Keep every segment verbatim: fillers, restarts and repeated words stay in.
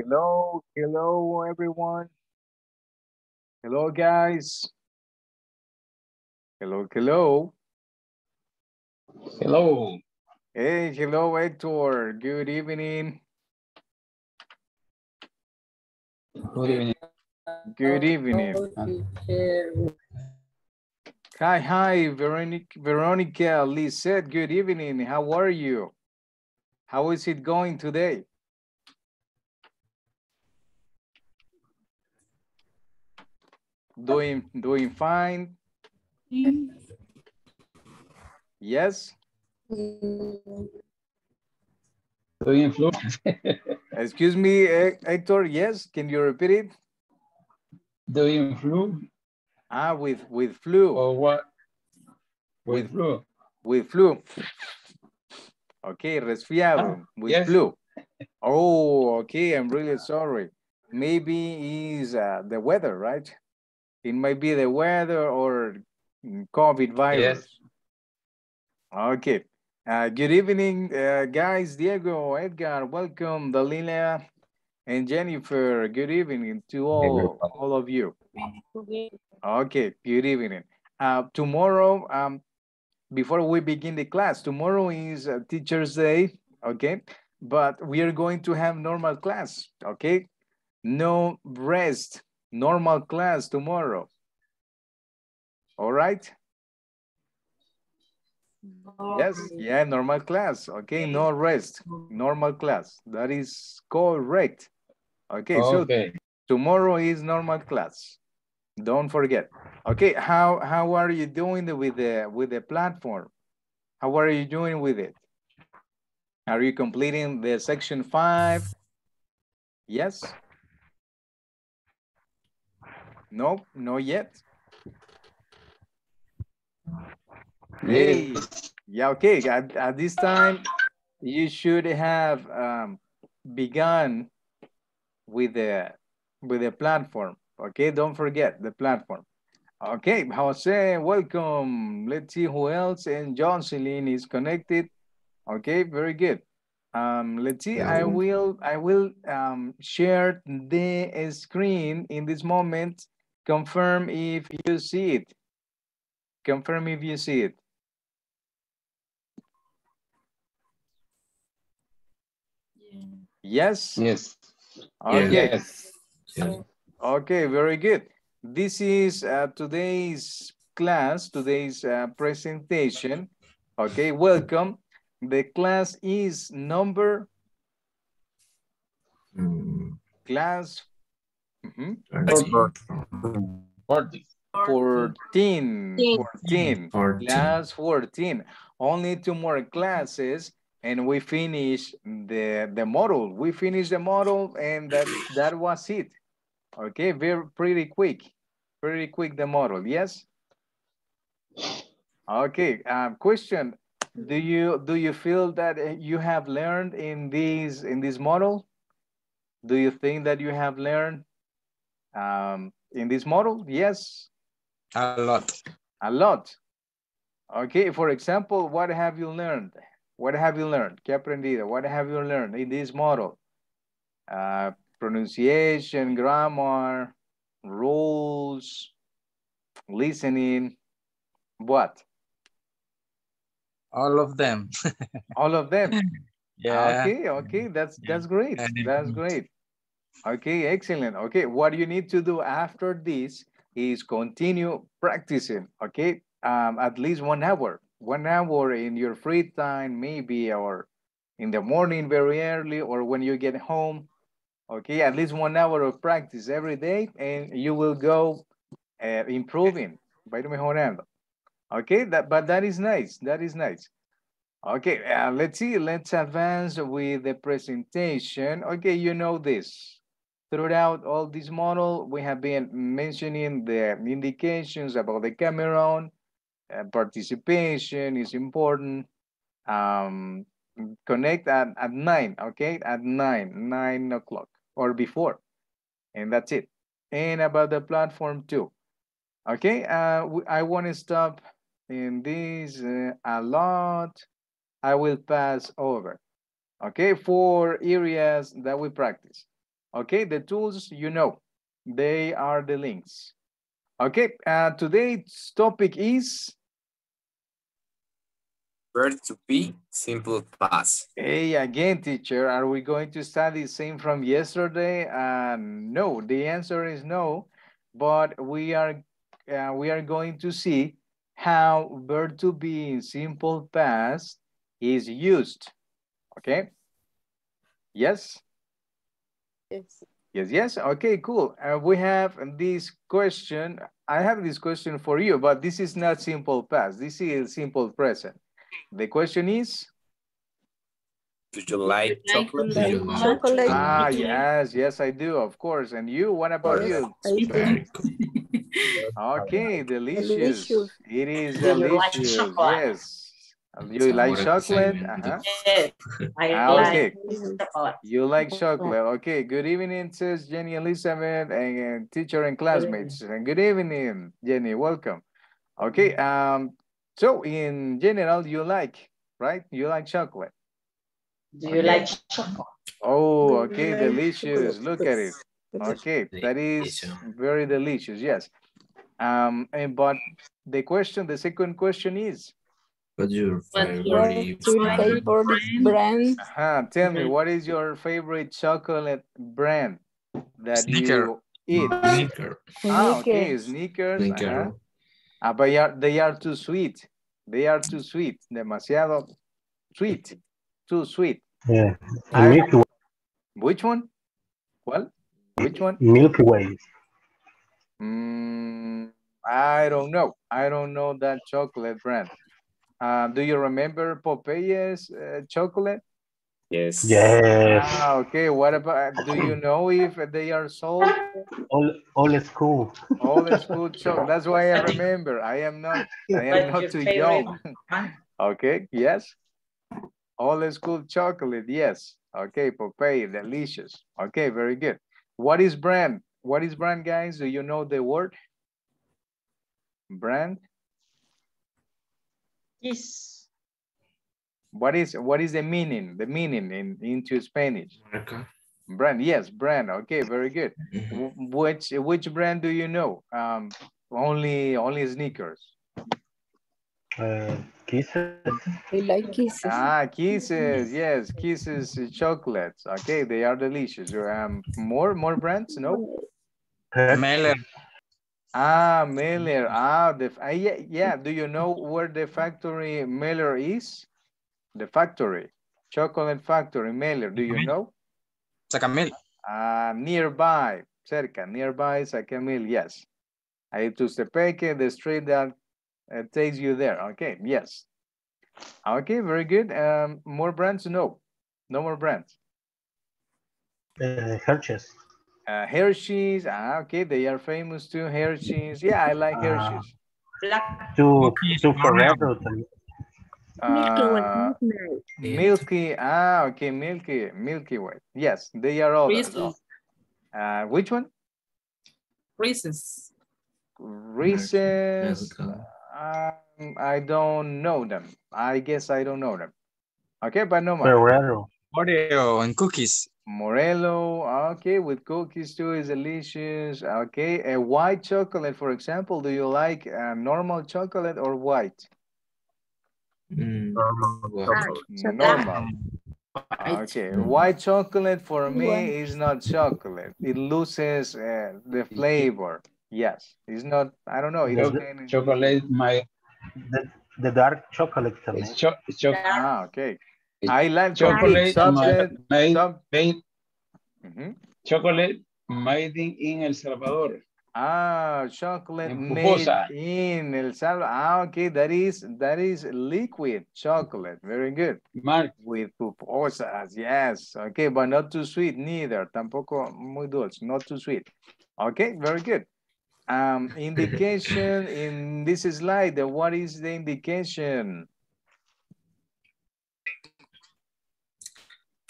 Hello, hello everyone. Hello guys. Hello, hello. Hello. Hey, hello Hector. Good evening. Good evening. Good evening. Hi, hi, Veronica, Veronica Lizette. Good evening. How are you? How is it going today? Doing, doing fine. Yes. Doing fine. Excuse me, Hector. Yes, can you repeat it? Doing flu. Ah, with with flu. Or what? With, with flu. With flu. Okay, resfriado. Ah, with yes. flu. Oh, okay. I'm really sorry. Maybe it's uh, the weather, right? It might be the weather or COVID virus. Yes. Okay. Uh, good evening, uh, guys. Diego, Edgar, welcome. Dalila and Jennifer, good evening to all, all of you. Okay, good evening. Uh, tomorrow, um, before we begin the class, tomorrow is uh, Teacher's Day, okay? But we are going to have normal class, okay? No rest, normal class tomorrow. All right? Yes, yeah, normal class, okay? No rest, normal class. That is correct. Okay, okay, so tomorrow is normal class. Don't forget. Okay, how how are you doing with the with the platform? How are you doing with it? Are you completing the section five? Yes? No, not yet. Hey, yeah, okay. At, at this time, you should have um, begun with the with the platform. Okay, don't forget the platform. Okay, Jose, welcome. Let's see who else. And Jocelyn is connected. Okay, very good. Um, let's see. I will I will um, share the screen in this moment. Confirm if you see it. Confirm if you see it. Yeah. Yes. Yes. Okay. Yes. Yes. Okay, very good. This is uh, today's class, today's uh, presentation. Okay, welcome. The class is number... Mm. Class... Mm-hmm. fourteen. fourteen. fourteen. fourteen. Class fourteen. Only two more classes and we finish the, the model. We finish the model and that, that was it. Okay, very pretty quick, pretty quick the model, yes? Okay, um, question, do you do you feel that you have learned in these in this model? Do you think that you have learned um, in this model? Yes? A lot. A lot. Okay, for example, what have you learned? What have you learned? ¿Qué aprendido? What have you learned in this model? Uh, Pronunciation, grammar, rules, listening, what? All of them. All of them. Yeah. Okay, okay, that's yeah. that's great. That's great. Okay, excellent. Okay, what you need to do after this is continue practicing, okay? Um, at least one hour. One hour in your free time, maybe, or in the morning very early, or when you get home. Okay, at least one hour of practice every day and you will go uh, improving. Okay, that, but that is nice, that is nice. Okay, uh, let's see, let's advance with the presentation. Okay, you know this. Throughout all this model, we have been mentioning the indications about the camera on, uh, participation is important. Um, connect at, at nine, okay? At nine, nine o'clock. Or before, and that's it. And about the platform too. Okay, uh, I want to stop in this uh, a lot. I will pass over, okay, for areas that we practice. Okay, the tools you know, they are the links. Okay, uh, today's topic is? Verb to be, simple past. Hey, again, teacher, are we going to study the same from yesterday? Um, no, the answer is no, but we are, uh, we are going to see how verb to be in simple past is used, okay? Yes? Yes. Yes, yes. Okay, cool. Uh, we have this question. I have this question for you, but this is not simple past. This is simple present. The question is? Do you like chocolate? chocolate? Ah, yes, yes, I do, of course. And you, what about you? Okay, delicious. delicious. It is delicious, you like yes. You like chocolate? Uh-huh. Yes, I ah, like okay. chocolate. You like chocolate. Okay, good evening, says Jenny Elizabeth, and, and teacher and classmates. And good evening, Jenny, welcome. Okay, um, so in general, you like, right? You like chocolate. Do you okay. like chocolate? Oh, okay, delicious. Look at it. Okay, that is very delicious, yes. Um, and, but the question, the second question is, What's your favorite, What's your favorite brand? brand? Uh-huh. Tell me, what is your favorite chocolate brand that Snicker. you eat? Snicker. Ah, okay, Snickers. Snicker. Uh-huh. Ah, but they are, they are too sweet. They are too sweet. Demasiado sweet. Too sweet. Yeah. I, Milky Way. Which one? Well, which one? Milky Way. Mm, I don't know. I don't know that chocolate brand. Uh, do you remember Popeye's uh, chocolate? Yes. Yes. Ah, okay. What about? Do you know if they are sold? All, all school. All school chocolate. That's why I remember. I am not. I am not too young. Okay. Yes. All school chocolate. Yes. Okay. Popeye, delicious. Okay. Very good. What is brand? What is brand, guys? Do you know the word? Brand. Yes. What is what is the meaning? The meaning in into Spanish. Okay. Brand, yes, brand. Okay, very good. Which which brand do you know? Um, only only Snickers. Uh, Kisses. We like Kisses. Ah, Kisses. Yes, Kisses chocolates. Okay, they are delicious. Um, more more brands? No. Miller. Ah, Miller. Ah, the, uh, yeah, yeah. Do you know where the factory Miller is? The factory, chocolate factory, Miller. Do you know? Sacamil. Ah, uh, nearby, cerca, nearby Sacamil. Yes. I to Tepeque, the street that uh, takes you there. Okay. Yes. Okay. Very good. Um, more brands? No, no more brands. Uh, Hershey's. Uh, Hershey's, ah, okay, they are famous too. Hershey's, yeah, I like Hershey's. Uh, to, to forever. Uh, milky, ah, okay, Milky, Milky Way. Yes, they are all. Uh, which one? Reese's. Reese's. Um, I don't know them. I guess I don't know them. Okay, but no more. Ferrero. Oreo and cookies. Morello, okay, with cookies too is delicious. Okay, a white chocolate, for example, do you like uh, normal chocolate or white? Mm. Normal. Normal. Okay, white chocolate for me is not chocolate. It loses uh, the flavor. Yes, it's not, I don't know. It the chocolate, my... The, the dark chocolate. It's cho it's chocolate. Ah, okay. I like chocolate, chocolate made, made, mm-hmm. chocolate made in El Salvador. Ah, chocolate in made in El Salvador. Ah, okay, that is that is liquid chocolate. Very good. Mark. With pupusas, yes. Okay, but not too sweet neither. Tampoco muy dulce, not too sweet. Okay, very good. Um, indication in this slide. What is the indication?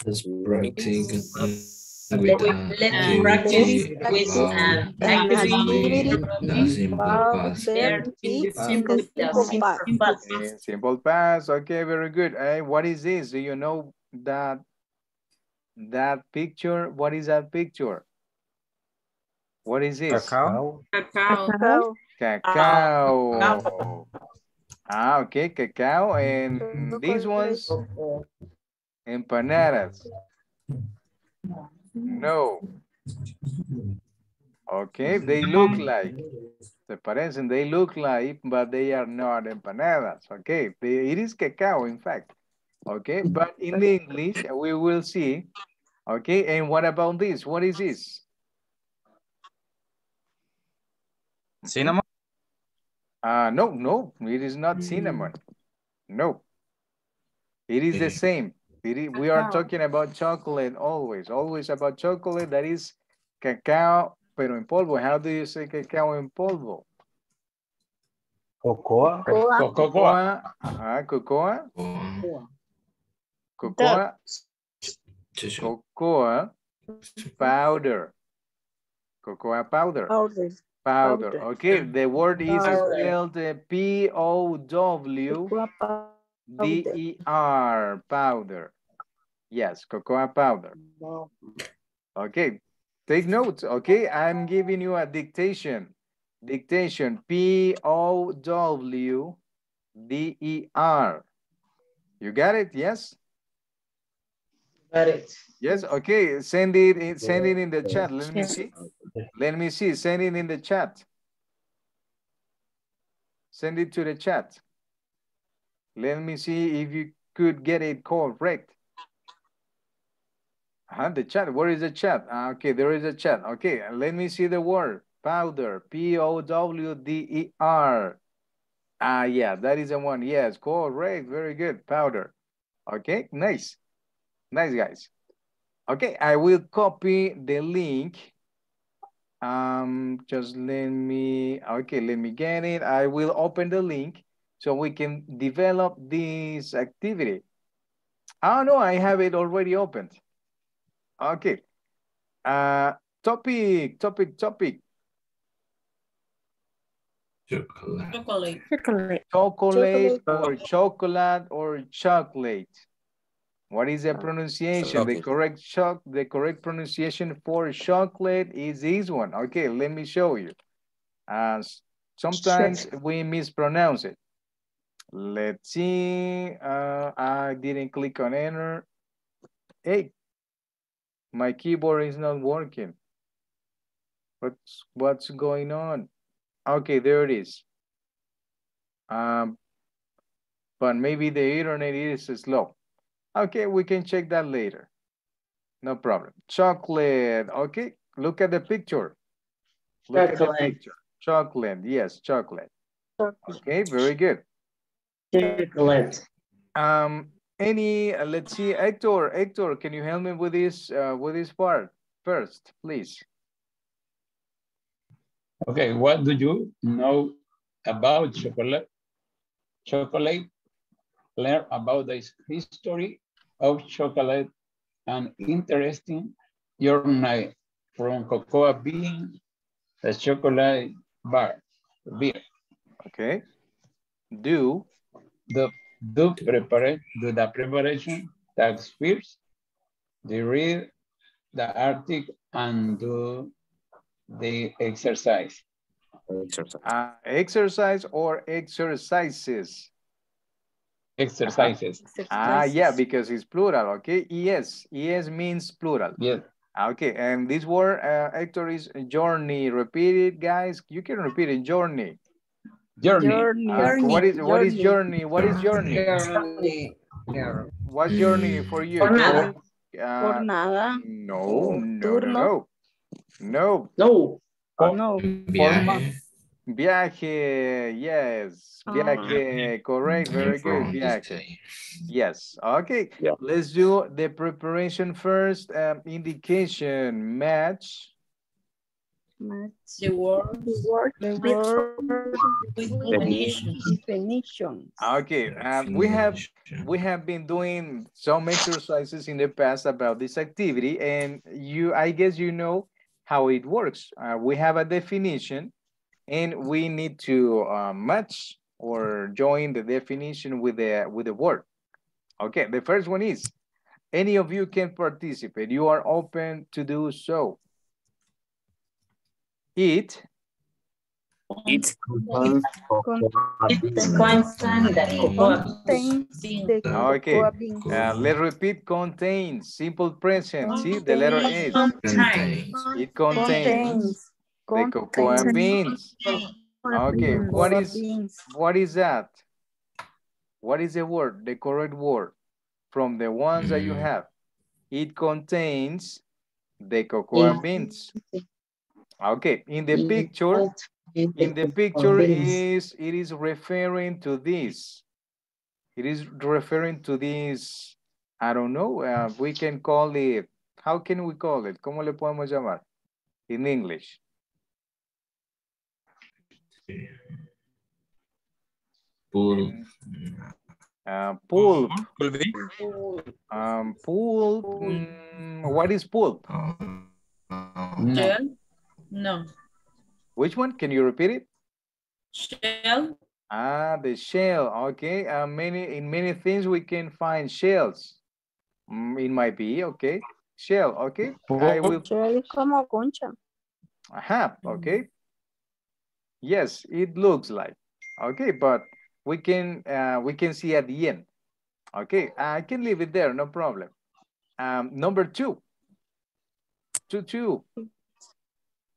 Let's practice with uh, practice with an activity simple past. Okay, very good. Hey, what is this? Do you know that That picture, what is that picture? What is this? Cacao. Cacao. Cacao. Cacao. Ah, okay, cacao. And these ones? Empanadas. No. Okay, they look like. Se parecen, they look like, but they are not empanadas. Okay, they, it is cacao, in fact. Okay, but in the English, we will see. Okay, and what about this? What is this? Cinnamon? Uh, no, no, it is not cinnamon. No, it is the same. It is, we are talking about chocolate always, always about chocolate. That is cacao, pero en polvo. How do you say cacao en polvo? Cocoa. Cocoa. Cocoa. Uh, cocoa. Cocoa. Cocoa. Cocoa powder. Cocoa powder. Powder. Powder. Okay, the word is spelled P O W D E R, powder. Yes, cocoa powder. Okay, take notes. Okay, I'm giving you a dictation. Dictation, P O W D E R. You got it, yes? Got it. Yes, okay, send it in, send it in the chat. Let me see. Let me see, send it in the chat. Send it to the chat. Let me see if you could get it correct. Uh, the chat, where is the chat? Uh, okay, there is a chat. Okay, let me see the word. Powder, P O W D E R. Ah, yeah, that is the one. Yes, correct. Very good. Powder. Okay, nice. Nice, guys. Okay, I will copy the link. Um, just let me, okay, let me get it. I will open the link so we can develop this activity. Oh, no, I have it already opened. Okay. Uh, topic, topic, topic. Chocolate. Chocolate. Chocolate. Chocolate or chocolate or chocolate. What is the pronunciation? Chocolate. The correct choc the correct pronunciation for chocolate is this one. Okay, let me show you. Uh, sometimes Ch we mispronounce it. Let's see. Uh, I didn't click on enter. Hey, my keyboard is not working. What's what's going on? Okay, there it is. Um, but maybe the internet is slow. Okay, we can check that later. No problem. Chocolate. Okay, look at the picture. Look chocolate. At the picture. Chocolate. Yes, chocolate. chocolate. Okay, very good. Chocolate. Um, any? Uh, let's see, Hector. Hector, can you help me with this? Uh, with this part first, please. Okay, what do you know about chocolate? Chocolate, learn about the history of chocolate and interesting journey from cocoa bean, the chocolate bar, beer. Okay. Do the do, prepare, do the preparation tax first, they read the article and do the exercise. Exercise. Uh, exercise or exercises? Exercises. Uh, ah, yeah, because it's plural, okay? Yes, yes means plural. Yes. Okay, and this word, uh, Hector, is journey. Repeat it, guys. You can repeat it, journey. Journey. journey. Uh, what is what is journey? What is journey? Journey. What's journey for you? Jornada. Uh, Jornada. No, no, no, no. No. No. Oh, no. Viaje. Viaje. Yes. Oh. Viaje. Correct. Very good. Viaje. Yes. Okay. Yeah. Let's do the preparation first. Um, indication. Match. Match. The word. The word. The word. Definition. Definition. Okay. Um, we have we have been doing some exercises in the past about this activity, and you, I guess, you know how it works. Uh, we have a definition and we need to uh, match or join the definition with the, with the word. Okay, the first one is Any of you can participate. You are open to do so. It. It's okay. Uh, let's repeat contains. Simple present. See the letter S. It contains. The cocoa beans. Okay. What is what is that? What is the word? The correct word from the ones that you have. It contains the cocoa beans. Okay. In the picture. In the picture is it is referring to this. It is referring to this. I don't know. Uh, we can call it. How can we call it? ¿Cómo le podemos llamar? In English. Pulp. Uh, pulp. Um, pulp. Mm, what is pulp? No. No. Which one? Can you repeat it? Shell. Ah, the shell. Okay. Uh, many in many things we can find shells. Mm, it might be okay. Shell. Okay. I will. Shell como concha. Aha. Okay. Yes, it looks like. Okay, but we can uh, we can see at the end. Okay, I can leave it there. No problem. Um, number two. Two two.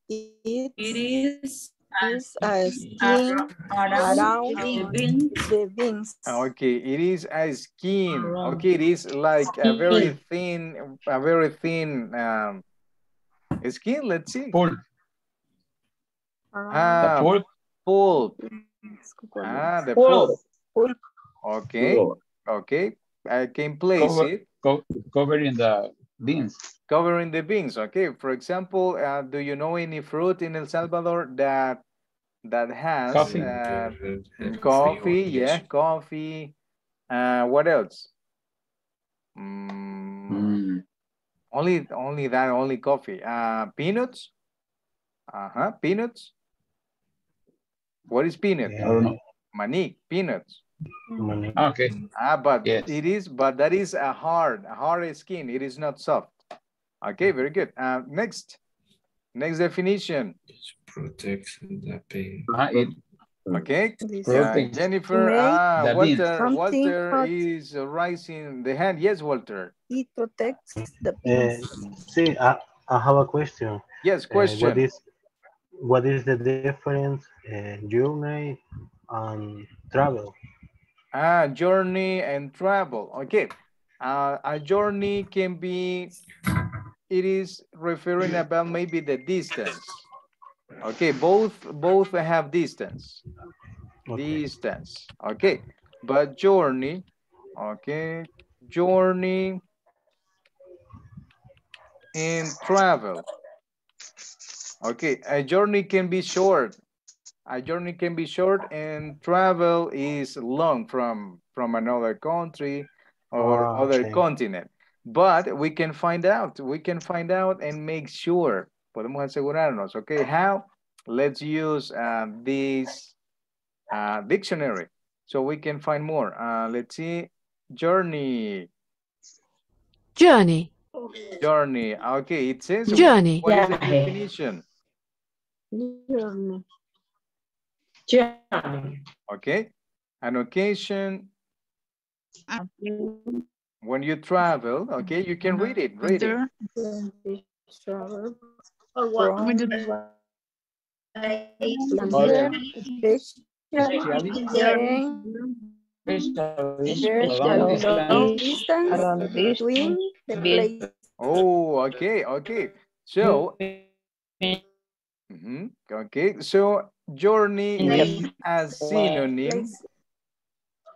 It, it is, is a skin around, around, around the, beans. the beans. Okay, it is a skin. Around. Okay, it is like a very thin, a very thin um, skin. Let's see. Pulp. Ah, pulp. Pulp. Ah, the pulp. Pulp. Okay, pulp. Okay. I can place cover, it. Co covering the beans. Covering the beans, okay. For example, uh, do you know any fruit in El Salvador that that has coffee? Uh, coffee, yeah, coffee. Uh, what else? Mm, mm. Only, only that, only coffee. Uh, peanuts. Uh huh. Peanuts. What is peanut? Yeah, I don't know. Maní, peanuts. Maní. Okay. Ah, but yes. It is, but that is a hard, a hard skin. It is not soft. Okay, very good. Uh, next, next definition. It protects the pain. Uh, it, okay, uh, Jennifer, ah, Walter, Walter is raising the hand. Yes, Walter. It protects the pain. Uh, see, I, I have a question. Yes, question. Uh, what, is, what is the difference uh, journey and travel? Ah, journey and travel. Okay, uh, a journey can be... It is referring about maybe the distance. Okay, both both have distance. Okay. Distance. Okay, but journey. Okay, journey and travel. Okay, a journey can be short. A journey can be short, and travel is long from from another country or oh, other okay. continent. But we can find out, we can find out and make sure. Podemos asegurarnos, okay? How? Let's use uh, this uh, dictionary so we can find more. Uh, let's see, journey. Journey. Journey, okay, it says. Journey. What is the definition? Journey. Journey. Okay, an occasion. Um. When you travel, okay, you can read it, read it. Oh, okay, okay. So, mm-hmm, okay, so journey is a synonym.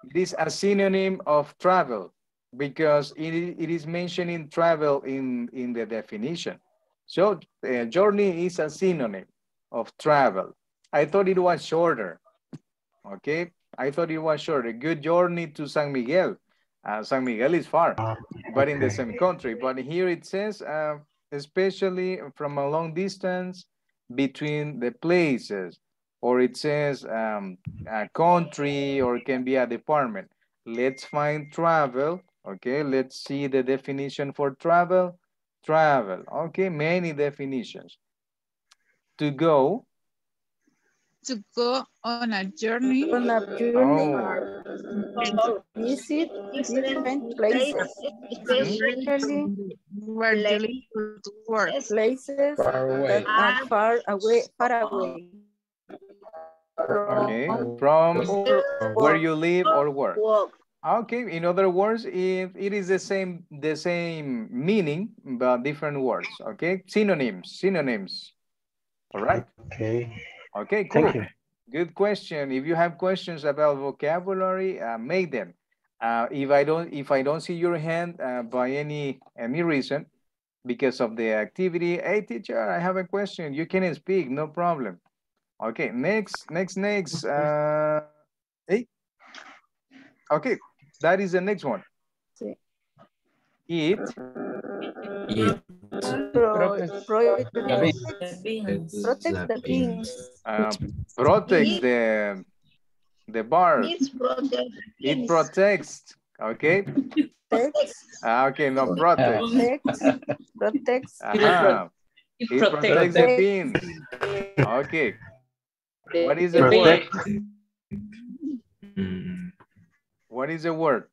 It is a synonym of travel. Because it, it is mentioning travel in, in the definition. So uh, journey is a synonym of travel. I thought it was shorter, okay? I thought it was shorter. Good journey to San Miguel. Uh, San Miguel is far, but in the same country. But here it says, uh, especially from a long distance between the places, or it says um, a country, or it can be a department. Let's find travel. Okay, let's see the definition for travel. Travel, okay, many definitions. To go. To go on a journey. On a journey or oh. visit different places. Especially places that are far away, far away. Okay, from where you live or work. Okay, in other words, if it is the same, the same meaning, but different words, okay? Synonyms, synonyms, all right? Okay. Okay, cool. Thank you. Good question. If you have questions about vocabulary, uh, make them. Uh, if I don't, if I don't see your hand uh, by any any reason, because of the activity, hey teacher, I have a question. You can speak, no problem. Okay, next, next, next. Uh, hey, okay, that is the next one. Eat. Eat. Protect the beans. Uh, protect the the bar. It protects. Okay. Okay, no protect. Protects. Uh-huh. It protects the beans. Okay. What is the word? What is the word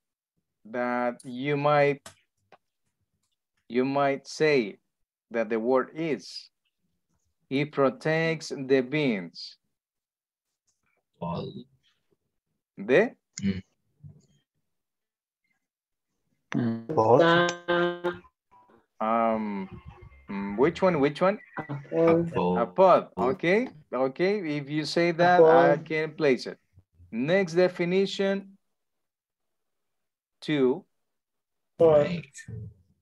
that you might you might say that the word is? It protects the beans. All. The? Mm. Pod. Um, which one, which one? A pod. A pod, okay, okay. If you say that, I can place it. Next definition, to. Right.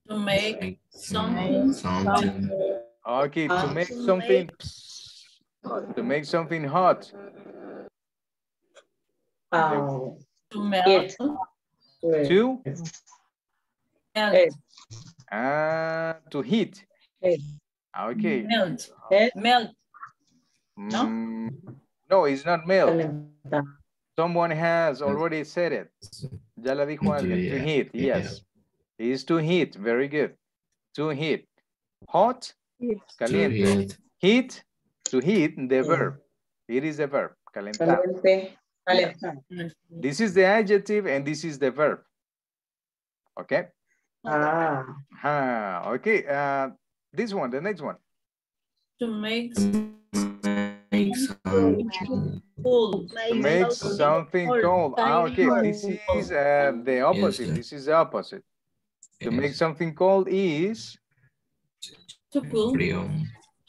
To make something. something. Okay, to make something. To make something hot. Um, to melt. It. To? Melt. Uh, to heat. It. Okay. Melt. It. Melt. No? Mm, no, it's not melt. Someone has already said it. Ya la dijo alguien. To heat, yes. Is to heat, very good. To heat. Hot, heat. Caliente. To heat. Heat, to heat, the yeah. verb. It is a verb, calentar. Caliente. Caliente. Yeah. This is the adjective and this is the verb. Okay? Ah. ah okay, uh, this one, the next one. To make something cold. To make something cold. Ah, okay, this is uh, the opposite. Yes, this is the opposite. To make something cold is? Too cool.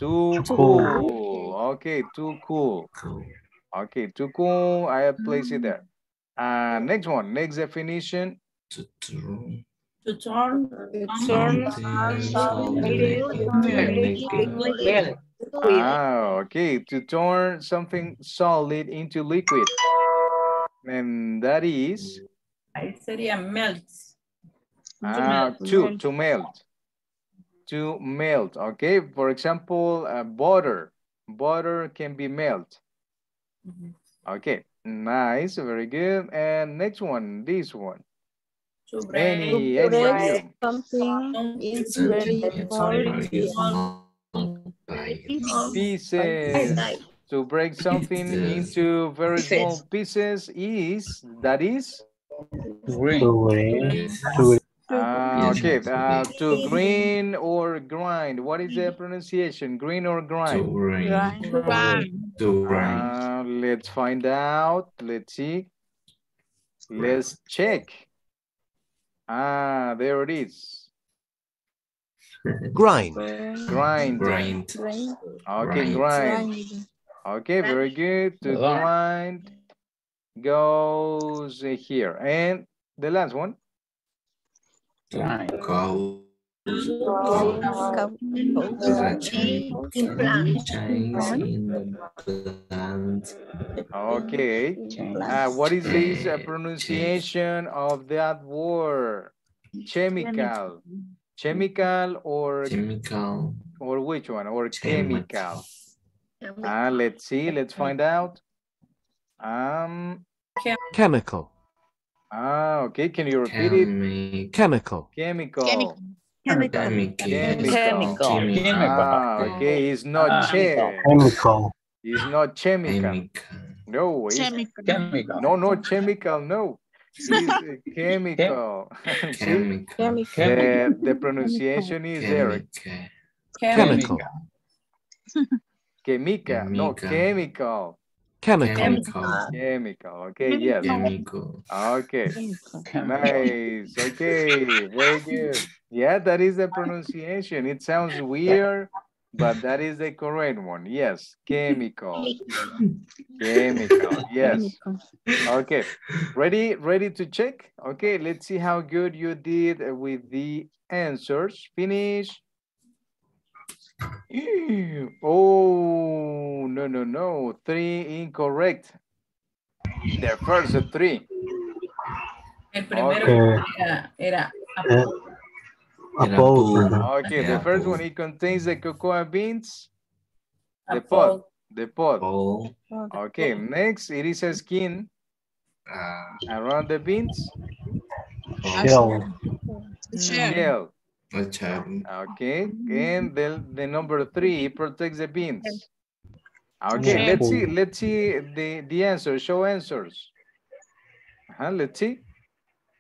Too cool. Okay, too cool. Okay, too cool. I have placed it there. Uh, next one, next definition. To turn. To turn. Ah, okay, to turn something solid into liquid. And that is? I said it melts. Ah, to, to, melt. to melt, to melt, okay? For example, uh, butter, butter can be melt. Mm-hmm. Okay, nice, very good. And next one, this one. To break, any, to break any something is very hard. Pieces, to break something into very small pieces is, that is? To Ah, okay, uh, to green or grind. What is the pronunciation? Green or grind? To grind. grind. To grind. Uh, let's find out. Let's see. Let's check. Ah, there it is. Grind. Grind. Grind. grind. Okay, grind. grind. Okay, very good. To grind goes here. And the last one. Cold. Okay. Uh, what is this uh, pronunciation of that word? Chemical. Chemical or chemical or which one? Or chemical. Ah, uh, let's see. Let's find out. Um. Chemical. Ah, okay. Can you repeat Chemi it? Chemical. Chemical. Chemical. Chemical. Chemical. Chemical. Chemical. Chemical. Ah, okay. It's not uh, chemical. Chemical. It's not chemical. Chemical. No, it's chemical. Chemical. No, no, chemical, no. It's chemical. Chemical. Chemical. The, the pronunciation is chemical. There. Chemical. Chemical. Chemical. No, chemical. Chemical. Chemical. Chemical. Okay, yes. Chemical. Okay. Chemical. Nice. Okay. Very good. Yeah, that is the pronunciation. It sounds weird, but that is the correct one. Yes. Chemical. Chemical. Yes. Okay. Ready? Ready to check? Okay, let's see how good you did with the answers. Finish. Oh, no, no, no. Three incorrect. The first three. El primero okay. era, era apple. Apple. Okay, yeah, the first apple. One, it contains the cocoa beans. The pod. The pod. Okay, next, it is a skin around the beans. Shell. Shell. Okay, and the, the number three protects the beans. Okay, let's see, let's see the, the answer, show answers. Uh-huh, let's see.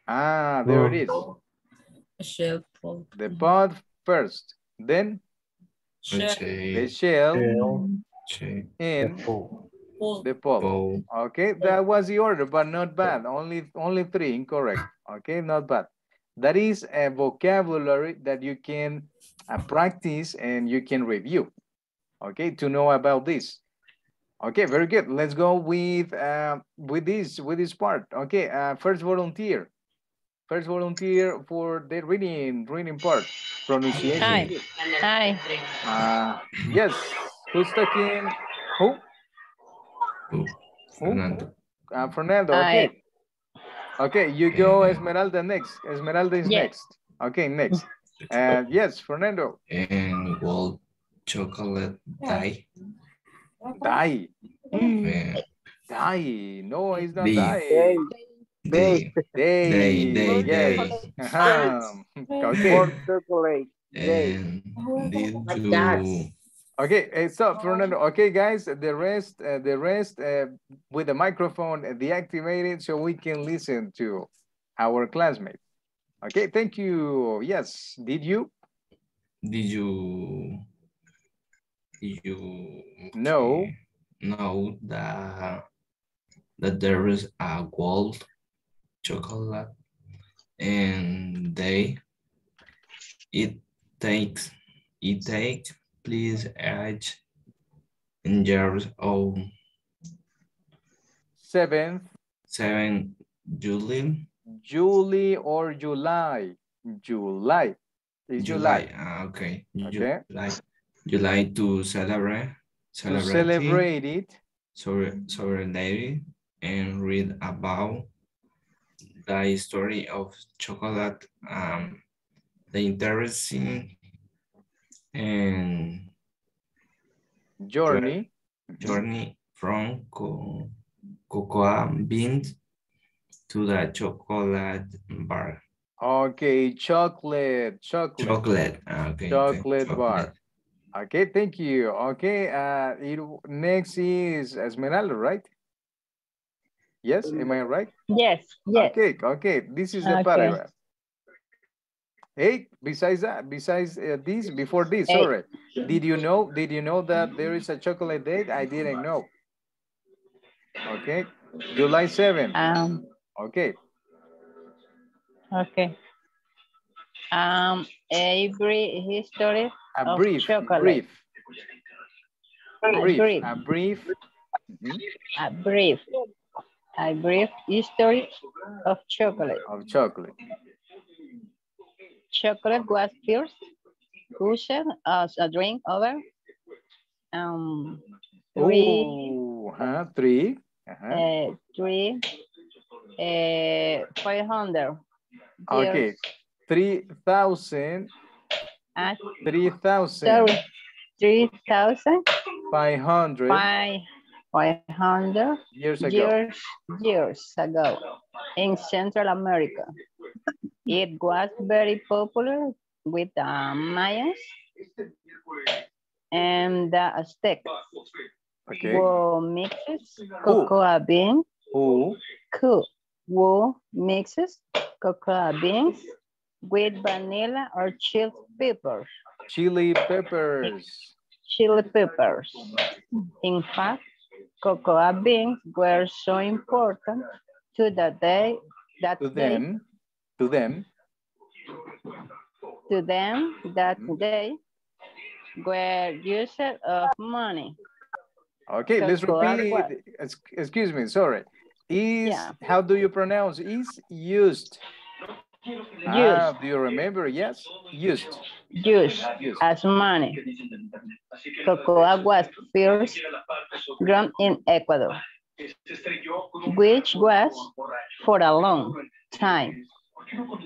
Ah, there it is. The pod first, then the shell and the pod. Okay, that was the order, but not bad. Only, only three incorrect. Okay, not bad. That is a vocabulary that you can uh, practice and you can review, okay, to know about this. Okay, very good. Let's go with uh, with this with this part. Okay, uh, first volunteer, first volunteer for the reading reading part, pronunciation. Hi, hi. Uh, yes, who's talking? Who? Who? Fernando. Uh, Fernando. Hi. Okay. Okay, you go Esmeralda next. Esmeralda is yes. next. Okay, next. Uh, yes, Fernando. And gold chocolate dye. Dye. Mm. Dye. No, it's not dye. Day. Day. Day. Yes. Okay. Gold chocolate. Day. Okay, uh, stop, Fernando. Okay, guys, the rest, uh, the rest uh, with the microphone deactivated so we can listen to our classmates. Okay, thank you. Yes, did you? Did you? Did you? No. No, that that there is a gold chocolate, and they it takes it takes. Please add in jars of seventh, seven July, July or July, July, it's July. July. Ah, okay, okay. July, July to celebrate, celebrate, to celebrate it. Sorry, sorry, lady, and read about the story of chocolate. Um, the interesting. And journey journey from co cocoa beans to the chocolate bar. Okay, chocolate, chocolate, chocolate. Okay, chocolate, chocolate bar. Okay, thank you. Okay, uh, it, next is Esmeralda, right? Yes, am I right? Yes. Yes. Okay. Okay. This is the okay. paragraph. Hey, besides that, besides uh, this, before this, hey. Sorry. Did you know, did you know that there is a chocolate date? I didn't know. Okay, July seventh. Um, okay. Okay. Um, a brief history a of brief, chocolate. Brief. A brief. Brief. A brief. Mm-hmm. A brief. A brief history of chocolate. Of chocolate. Chocolate was first used as a drink over um, three, Ooh, huh? three, uh-huh. uh, three, uh, five hundred. Okay, three thousand. Uh, three thousand. Sorry, three thousand. Five hundred. Five five hundred years ago. Years, years ago in Central America. It was very popular with the Mayans and the Aztecs. Okay. Who mixes cocoa beans? Who? Who mixes cocoa beans with vanilla or chili peppers? Chili peppers. Chili peppers. In fact, cocoa beans were so important to the day that to they, them, to them, to them that mm-hmm. they were users of money. Okay, cocoa let's repeat. Was. Excuse me, sorry. Is yeah. how do you pronounce is used? Used. Ah, do you remember? Yes, used. Used as money. Cocoa was first grown in Ecuador, which was for a long time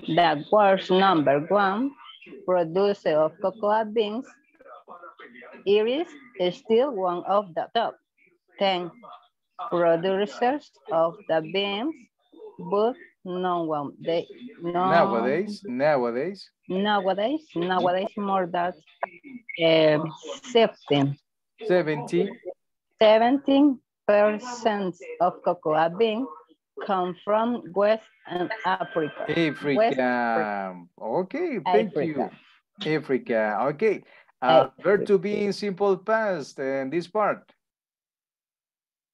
the world's number one producer of cocoa beans. It is still one of the top ten producers of the beans, but no one they no, nowadays nowadays nowadays nowadays more than uh, seventy percent of cocoa beans come from West and Africa. Africa. West Africa. Okay, thank Africa. you. Africa. Okay. Uh, verb to be in simple past and this part.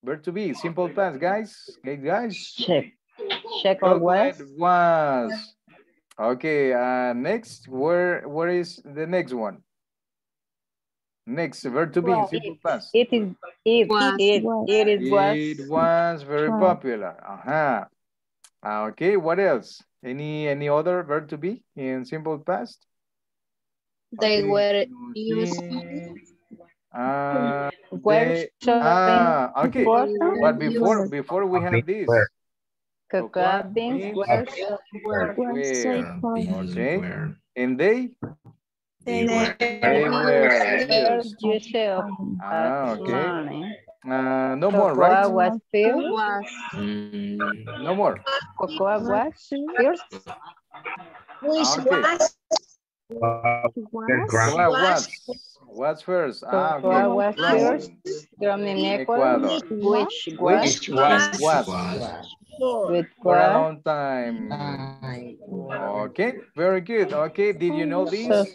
Verb to be simple past, guys. Okay, guys. Check. Check or was. was. Okay, uh, next, where, where is the next one? Next, verb to be well, in simple it, past. It is, it, was, it, was. It, it, was. it was very popular. Uh-huh. Okay, what else? Any, any other verb to be in simple past? They okay. were using... Uh, they, ah, okay, but before, before we have this. Cocoa beans were okay. And they? They were. They were. Ah, okay. Uh, no more, right? Cocoa was filled. No more. Cocoa was filled. Which was? Was, was, was first. Ah, okay. Was first from Ecuador, which was, which was, was, was for a long time. Okay, very good. Okay, did you know this?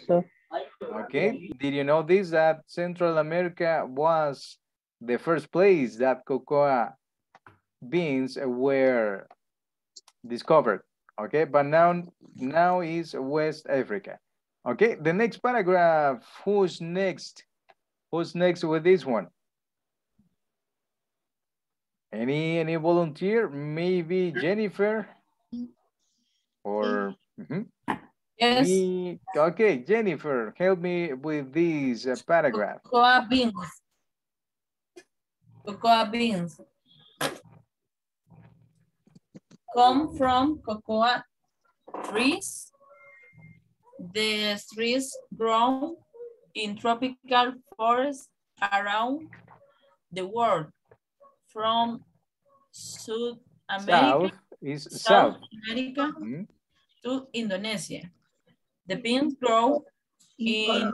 Okay, did you know this that Central America was the first place that cocoa beans were discovered? Okay, but now now is West Africa. Okay, the next paragraph, who's next? Who's next with this one? Any any volunteer? Maybe Jennifer? Or... Mm-hmm. Yes. Me, okay, Jennifer, help me with this uh, paragraph. Cocoa beans. Cocoa beans. Come from cocoa trees. The trees grown in tropical forests around the world, from South America, South, South. South America mm-hmm. to Indonesia. The beans grow in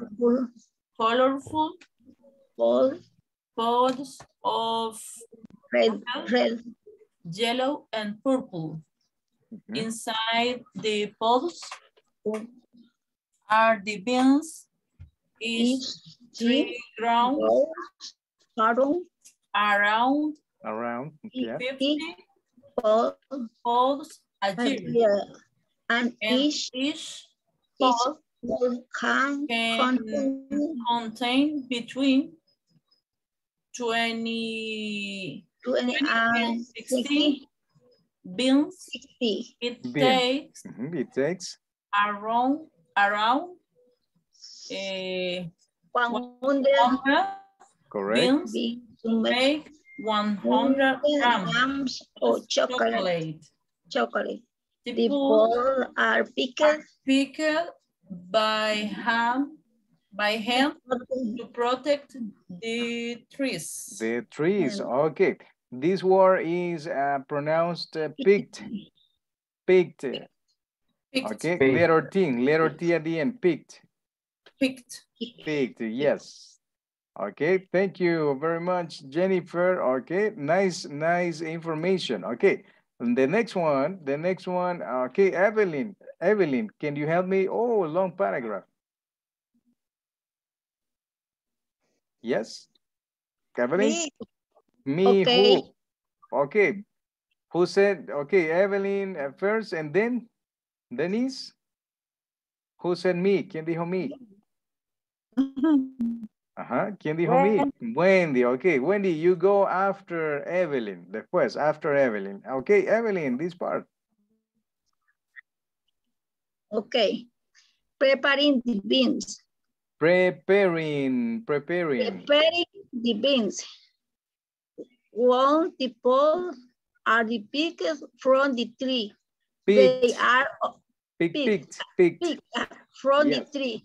colorful pods of red, red, yellow, and purple. Mm-hmm. Inside the pods are the beans, each tree grown around around yeah. fifty pods a year, and each each pod can contain, contain between twenty, twenty, twenty and sixty beans. sixty. It beans. takes mm-hmm. it takes around Around uh, one hundred correct. Beans to make one hundred grams of chocolate. Chocolate. The, the balls are pickled. Pickled by hand by hand to protect the trees. The trees, okay. This word is uh, pronounced uh, picked. Picked. Picked. Okay, picked. Letter T, letter T at the end, picked. Picked. Picked, yes. Okay, thank you very much, Jennifer. Okay, nice, nice information. Okay, and the next one, the next one. Okay, Evelyn, Evelyn, can you help me? Oh, long paragraph. Yes, Evelyn? Me. Me, okay. Who? Okay. Who said, okay, Evelyn at first, and then Denise? Who said me? ¿Quién dijo me? Uh-huh. ¿Quién dijo Wendy. Me? Wendy. Okay, Wendy, you go after Evelyn. Después, after Evelyn. Okay, Evelyn, this part. Okay. Preparing the beans. Preparing, preparing. Preparing the beans. Once the poles are the picked from the tree. Picked. They are picked, picked, picked. picked from yes. the tree.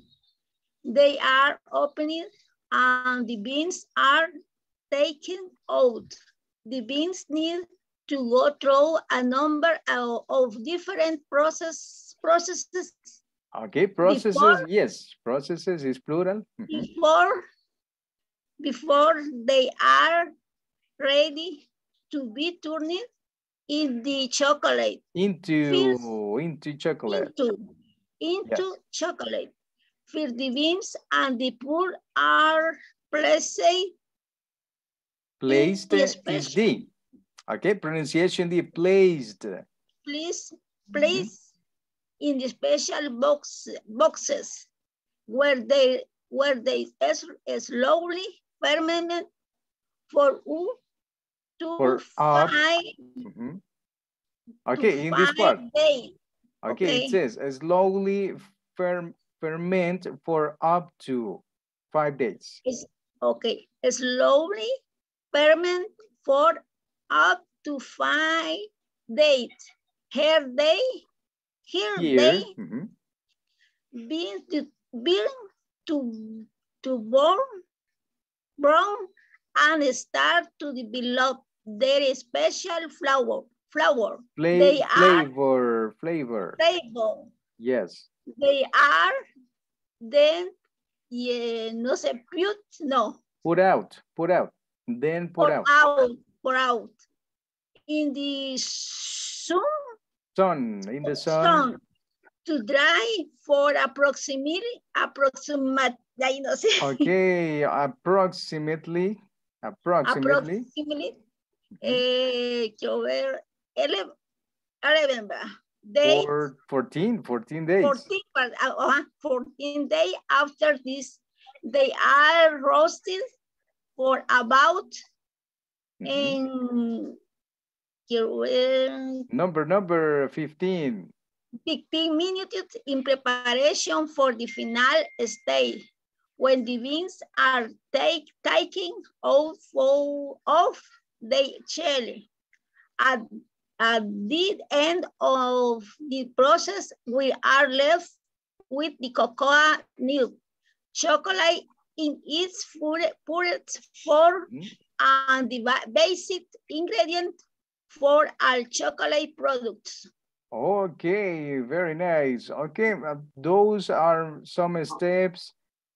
They are opened and the beans are taken out. The beans need to go through a number of, of different process, processes. Okay, processes, before, yes. Processes is plural. Mm-hmm. Before, before they are ready to be turned in the chocolate. Into, First, into chocolate. Into, into yes. chocolate. For the beans and the pool are placed. Placed is D. Okay, pronunciation D, placed. Please, place mm-hmm. in the special box, boxes where they, where they slowly ferment for who? To for five, mm-hmm. Okay, in this part. Okay, okay, it says slowly ferm ferment for up to five days. It's, okay, slowly ferment for up to five days. Here they, here, here. they, mm-hmm. being to being to to burn, brown and start to develop their special flower. Flower. Fla they flavor. Are flavor. Flavor. Yes. They are then yeah, no se put no. Put out. Put out. Then put, put out. out. Put out. In the sun. Sun. In the sun. sun to dry for approximately approximately. Okay. Approximately. Approximately. Approximately. Mm-hmm. eh, eleven. Days, or fourteen, fourteen days. fourteen, fourteen days after this, they are roasted for about mm-hmm. in, number number fifteen. fifteen minutes in preparation for the final stage when the beans are take taking off off the shell. At At the end of the process, we are left with the cocoa milk. Chocolate in its purest form mm-hmm. and the basic ingredient for our chocolate products. Okay, very nice. Okay, those are some steps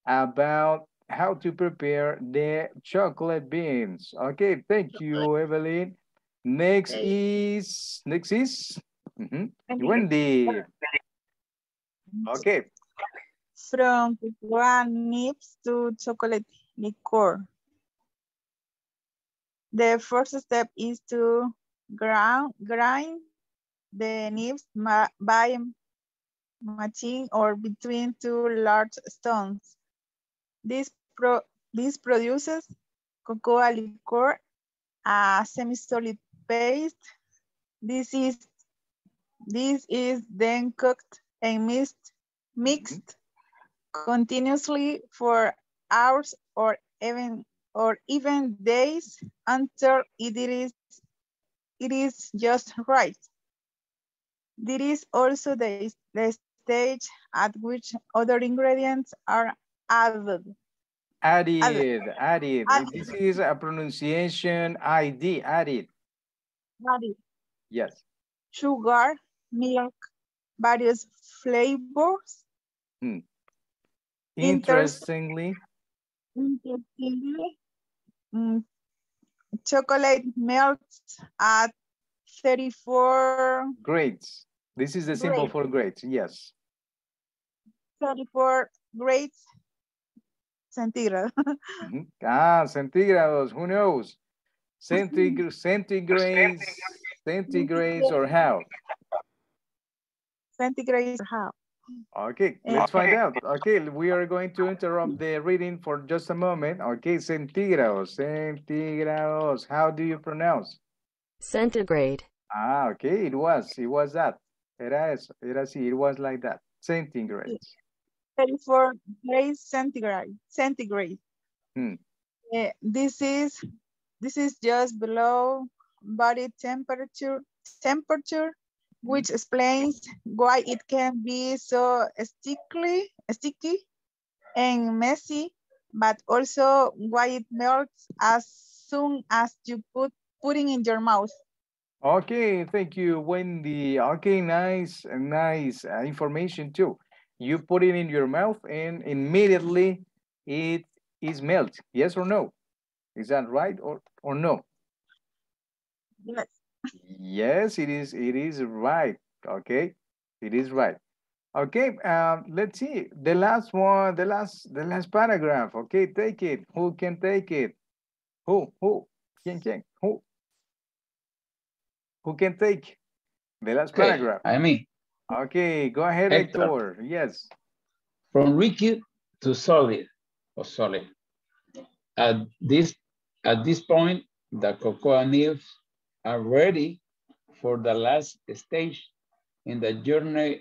about how to prepare the chocolate beans. Okay, thank you, Evelyn. Next is, next is mm-hmm. Wendy. Okay. From grapes to chocolate liqueur. The first step is to grind, grind the nibs by machine or between two large stones. This, pro, this produces cocoa liqueur, a semi-solid paste. This is this is then cooked and mixed mixed mm-hmm. continuously for hours or even or even days until it is it is just right. There is also the, the stage at which other ingredients are added. Added, added. added. added. This is a pronunciation I D, added. Added. Yes. Sugar, milk, various flavors. Hmm. Interestingly. Interestingly. Mm. Chocolate melts at thirty-four grades. This is the symbol grades. For grades, yes. thirty-four grades centigrade. Mm-hmm. Ah, centigrados, who knows? Centigra centigrades, centigrades or how? Centigrades or how? Okay, let's find out. Okay, we are going to interrupt the reading for just a moment. Okay, centígrados, centígrados. How do you pronounce? Centigrade. Ah, okay, it was, it was that. Era eso, era así, it was like that. Centigrade. thirty-four grades centigrade, centigrade. Hmm. Uh, this is, this is just below body temperature, temperature. Which explains why it can be so sticky, sticky and messy, but also why it melts as soon as you put pudding in your mouth. Okay, thank you, Wendy. Okay, nice, nice uh, information too. You put it in your mouth and immediately it is melt. Yes or no? Is that right or, or no? Yes. Yes, it is. It is right. Okay, it is right. Okay, um, let's see the last one. The last, the last paragraph. Okay, take it. Who can take it? Who? Who? Quien? Quien? Who? Who can take the last okay, paragraph? I mean. Okay, go ahead, Hector. Hector. Yes. From Ricky to Soli, or Soli. At this, at this point, the cocoa leaves are ready for the last stage in the journey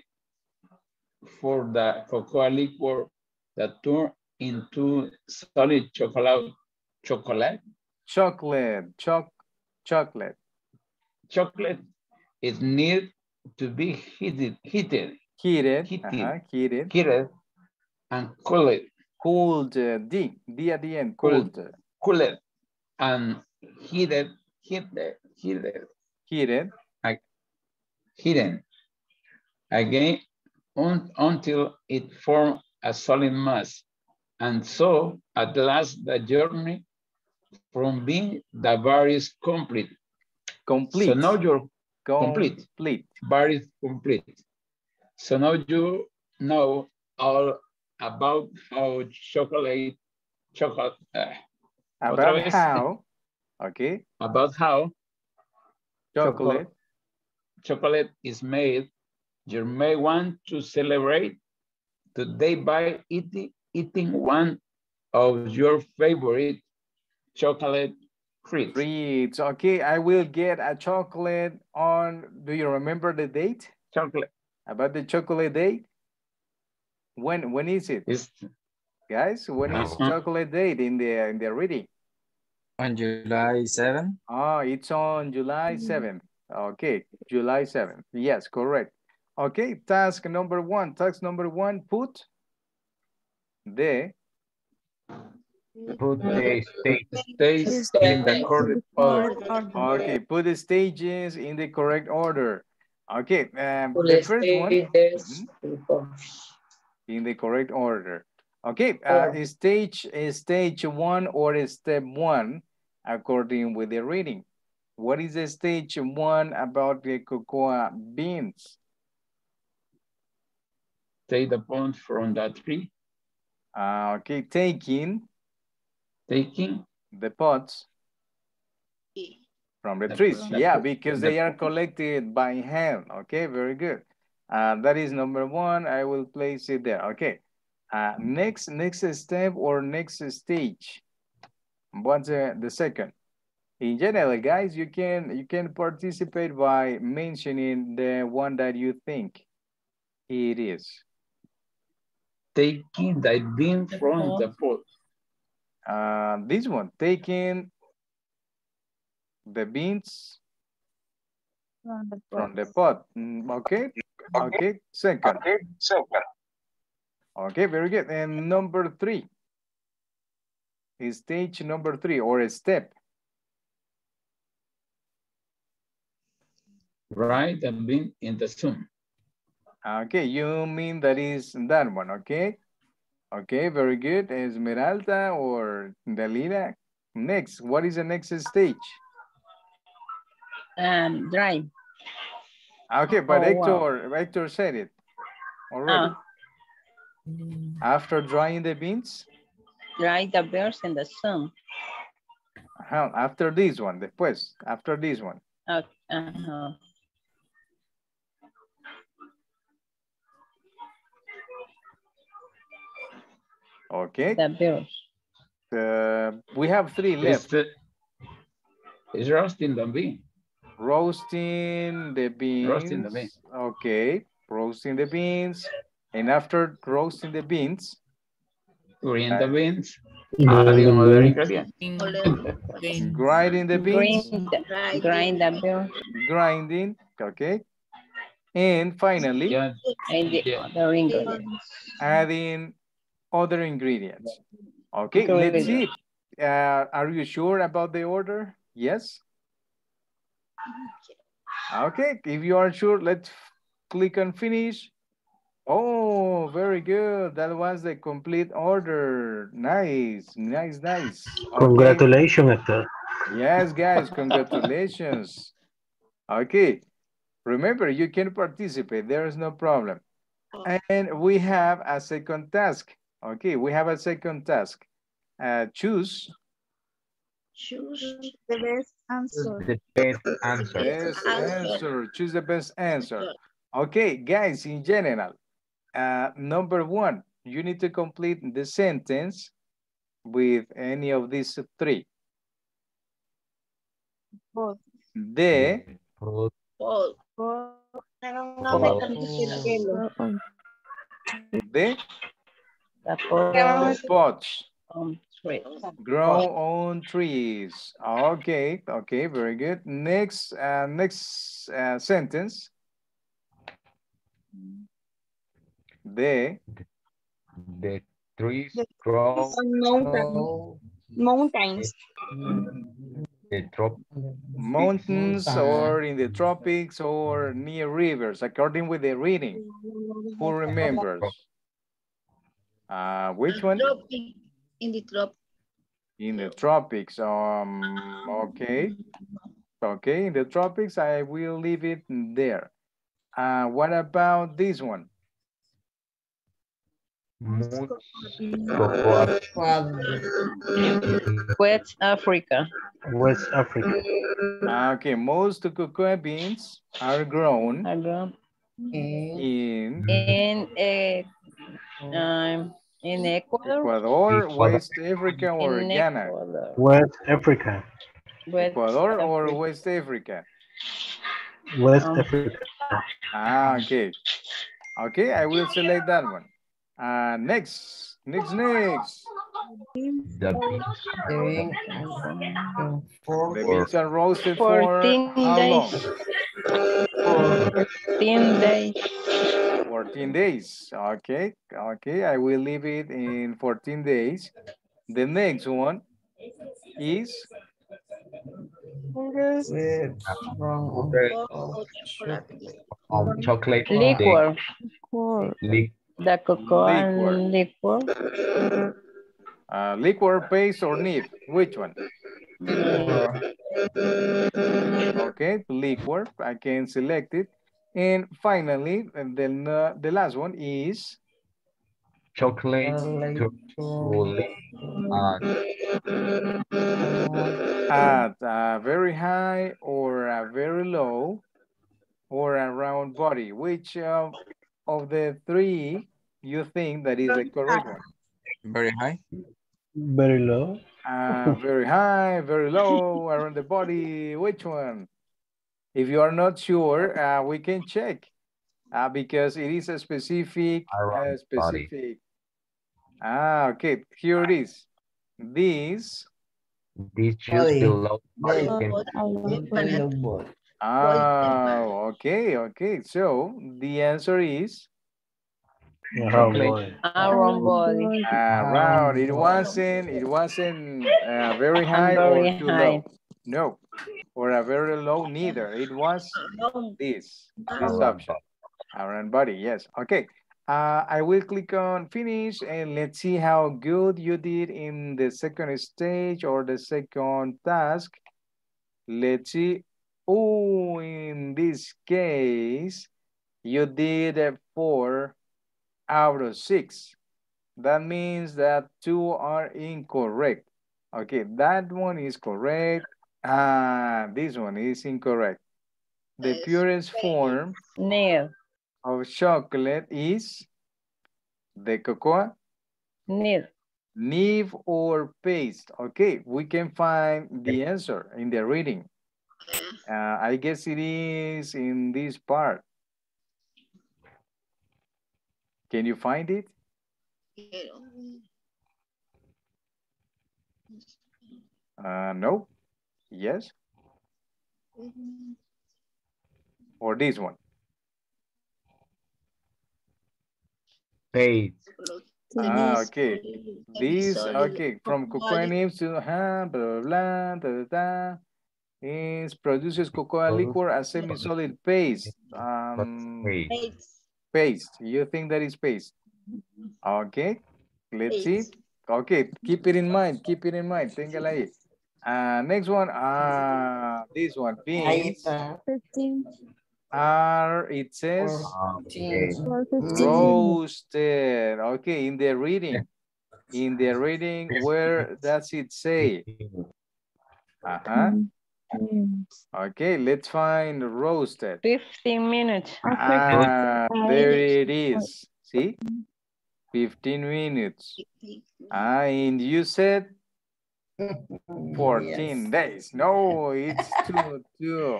for the cocoa liquor that turn into solid chocolate, chocolate. Chocolate, choc, chocolate. Chocolate is need to be heated, heated, heated, heated, uh-huh, heated. heated and cooled. Cooled, uh, D, D at the end, cooled. Cooled, cooled and heated, heated. Hidden. Hidden. Hidden. Again, un until it forms a solid mass. And so, at last, the journey from being the bar is complete. Complete. So now you're complete. Complete. Bar is complete. So now you know all about how chocolate, chocolate. Uh, about how, okay. About how. Chocolate. Chocolate is made. You may want to celebrate today by eating, eating one of your favorite chocolate treats. Treats. Okay, I will get a chocolate on, do you remember the date? Chocolate. About the chocolate date? When when is it? It's, Guys, when uh-huh. is chocolate date in the, in the reading? On July seventh? Oh, it's on July seventh. Okay, July seventh. Yes, correct. Okay, task number one. Task number one, put the... Put the stages in the correct order. Okay, put the stages in the correct order. Okay, um, the first one. In the correct order. Okay, uh, stage, stage one or step one, according with the reading. What is the stage one about the cocoa beans? Take the plant from the tree. Uh, okay, taking. Taking. The pods. From the, the trees. Plant. Yeah, because the they plant. are collected by hand. Okay, very good. Uh, that is number one. I will place it there. Okay. Uh, next, next step or next stage. What's uh, the second? In general, guys, you can you can participate by mentioning the one that you think it is. Taking the bean from the pot. Uh, this one, taking the beans from the pot. From the pot. Mm, okay. Okay. Okay. Second. Okay. Second. Okay, very good. And number three, stage number three or a step. Right, I've been in the Zoom. Okay, you mean that is that one, okay? Okay, very good. Esmeralda or Dalila. Next, what is the next stage? Um, drive. Okay, but oh, Hector, wow. Hector said it already. Oh. After drying the beans? Dry the beans in the sun. Uh-huh. After this one, después, after this one. Uh-huh. Okay. The beers. Uh, we have three left. It's, it's roasting the bean. Roasting the beans. Roasting the beans. Okay, roasting the beans. And after roasting the beans. Green uh, the beans. Adding other ingredients. Grinding the beans. Grind, grind the beans. Grinding, okay. And finally. Yeah. And the yeah. other ingredients. Adding other ingredients. Okay, Go let's see. Uh, are you sure about the order? Yes? Okay, if you are sure, let's click on finish. Oh, very good. That was the complete order. Nice, nice, nice. Okay. Congratulations, Hector. Yes, guys, congratulations. Okay, remember, you can participate. There is no problem. And we have a second task. Okay, we have a second task. Uh, choose. Choose the best answer. The best answer. Best answer. Choose the best answer. Okay, guys, in general, uh, number one, you need to complete the sentence with any of these three. Both. The. Both. Both. The. The pots on trees. Grow on trees. Okay, okay, very good. Next, uh, next uh, sentence. The the trees the grow on mountains. The trop mountains or in the tropics or near rivers, according with the reading. Who remembers? Uh, which one? In the tropics. In the tropics. Um. Okay. Okay. In the tropics, I will leave it there. Uh, what about this one? West Africa. West Africa. Okay, most cocoa beans are grown, are grown. in in a, um, in Ecuador, Ecuador, West Africa, or in Ghana. Ecuador. West Africa. West Ecuador Africa. Or West Africa. West um, Africa. Ah, okay. Okay, I will select that one. Uh, next, next, next. The beans are roasted for fourteen days. fourteen days. fourteen days. Okay, okay. I will leave it in fourteen days. The next one is. With chocolate liquor. Liquor. The cocoa and liquor. Liquor. Uh, liquor, paste, or nib? Which one? Liquor. Okay, liquor. I can select it. And finally, and then uh, the last one is chocolate. Chocolate. At a very high or a very low or a round body. Which uh, of the three you think that is the correct one? Very high. Very low. Uh, very high, very low, around the body. Which one? If you are not sure, uh, we can check uh, because it is a specific. Uh, specific. Body. Ah, okay. Here it is. These. These choose the low body. Oh, okay, okay. So the answer is Around body. Around body. Around. It wasn't, it wasn't uh, very high very or too high. Low. No. Or a very low, neither. It was this, this option. Around body, yes. Okay. Uh, I will click on finish and let's see how good you did in the second stage or the second task. Let's see. Oh, in this case, you did a four out of six. That means that two are incorrect. Okay, that one is correct. Ah, this one is incorrect. The purest form Nail. of chocolate is the cocoa? Nib. Nib or paste. Okay, we can find the answer in the reading. Uh, I guess it is in this part. Can you find it? Uh, no. Yes. Or this one. Paste. Ah, okay. This, okay. From cocoa nibs to uh, blah, blah, blah, blah, blah. Is produces cocoa liquor as semi-solid paste. Um, paste. Paste. You think that is paste? Okay. Let's paste. see. Okay. Keep it in mind. Keep it in mind. Téngala ahí. Uh, next one. Ah, uh, this one. Beans are, it says, okay. roasted. Okay. In the reading. In the reading, where does it say? Uh-huh. Okay, let's find roasted. fifteen minutes. Ah, there it is. See? fifteen minutes. Ah, and you said fourteen yes. days. No, it's too, too,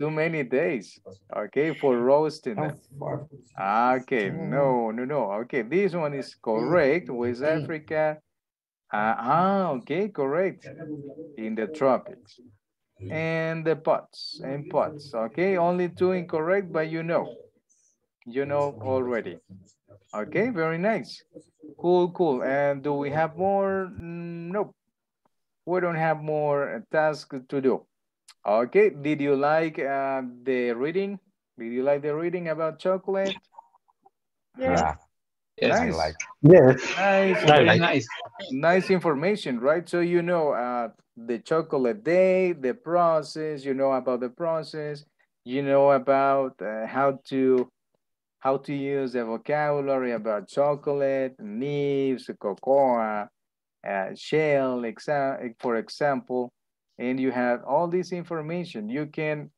too many days. Okay, for roasting them. Okay, no, no, no. Okay, this one is correct. West Africa. Uh, ah, okay, correct. In the tropics. And the pots and pots. Okay, only two incorrect, but you know, you know already. Okay, very nice. Cool, cool. And do we have more? Nope, we don't have more tasks to do. Okay, did you like uh, the reading? Did you like the reading about chocolate? Yeah. Yes, nice. I like. Yes. Nice, I like. nice, nice information, right? So you know uh, the chocolate day, the process. You know about the process. You know about uh, how to how to use the vocabulary about chocolate, leaves, cocoa, uh, shell, exa for example. And you have all this information. You can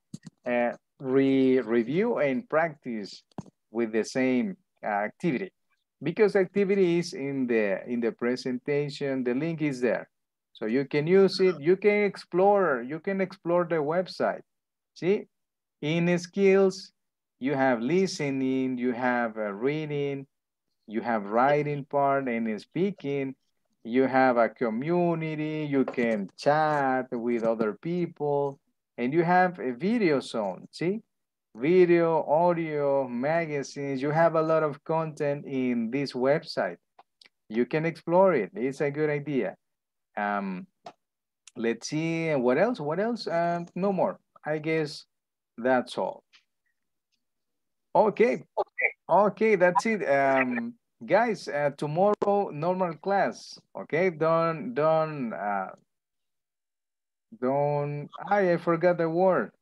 uh, re review and practice with the same uh, activity. Because activity is in the, in the presentation, the link is there. So you can use it, you can explore, you can explore the website. See, in skills, you have listening, you have reading, you have writing part and speaking, you have a community, you can chat with other people, and you have a video zone, see? Video, audio, magazines, you have a lot of content in this website. You can explore it, it's a good idea. Um, let's see, what else, what else? Uh, no more, I guess that's all. Okay, okay, okay, that's it. Um, guys, uh, tomorrow, normal class, okay? Don't, don't, uh, don't, I, I forgot the word.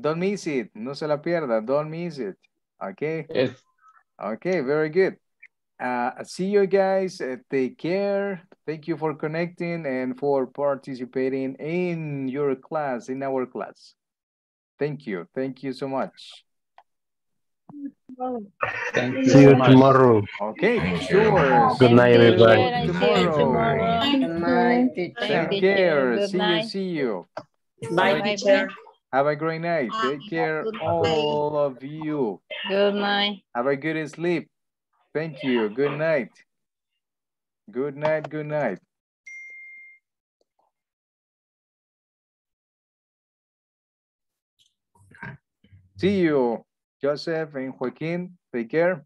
Don't miss it. No se la pierda. Don't miss it. Okay? Yes. Okay, very good. Uh, see you guys. Uh, take care. Thank you for connecting and for participating in your class, in our class. Thank you. Thank you so much. Thank you. See you tomorrow. Okay, sure. Good night, everybody. Tomorrow. Good night, teacher. Take care. See you, see you. Bye, teacher. Have a great night. Take care, all of you. Good night. Have a good sleep. Thank you. Good night. Good night. Good night. See you, Joseph and Joaquin. Take care.